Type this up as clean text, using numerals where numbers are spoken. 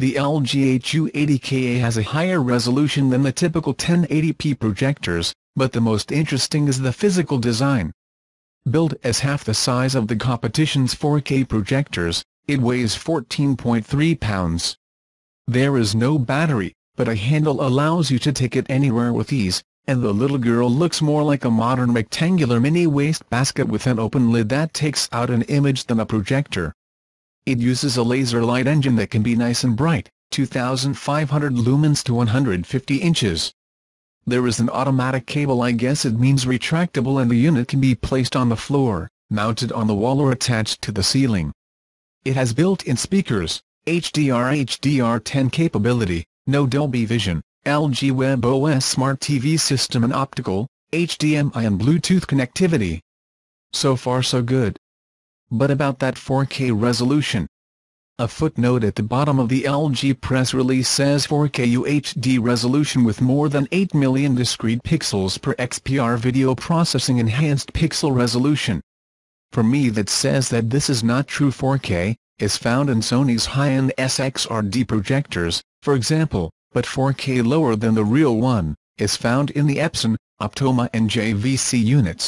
The LG HU80KA has a higher resolution than the typical 1080p projectors, but the most interesting is the physical design. Built as half the size of the competition's 4K projectors, it weighs 14.3 pounds. There is no battery, but a handle allows you to take it anywhere with ease, and the little girl looks more like a modern rectangular mini wastebasket with an open lid that takes out an image than a projector. It uses a laser light engine that can be nice and bright, 2,500 lumens to 150 inches. There is an automatic cable, I guess it means retractable, and the unit can be placed on the floor, mounted on the wall or attached to the ceiling. It has built-in speakers, HDR10 capability, no Dolby Vision, LG Web OS Smart TV system and optical, HDMI and Bluetooth connectivity. So far so good. But about that 4K resolution. A footnote at the bottom of the LG press release says 4K UHD resolution with more than 8 million discrete pixels per XPR video processing enhanced pixel resolution. For me, that says that this is not true. 4K is found in Sony's high-end SXRD projectors, for example, but 4K lower than the real one is found in the Epson, Optoma and JVC units.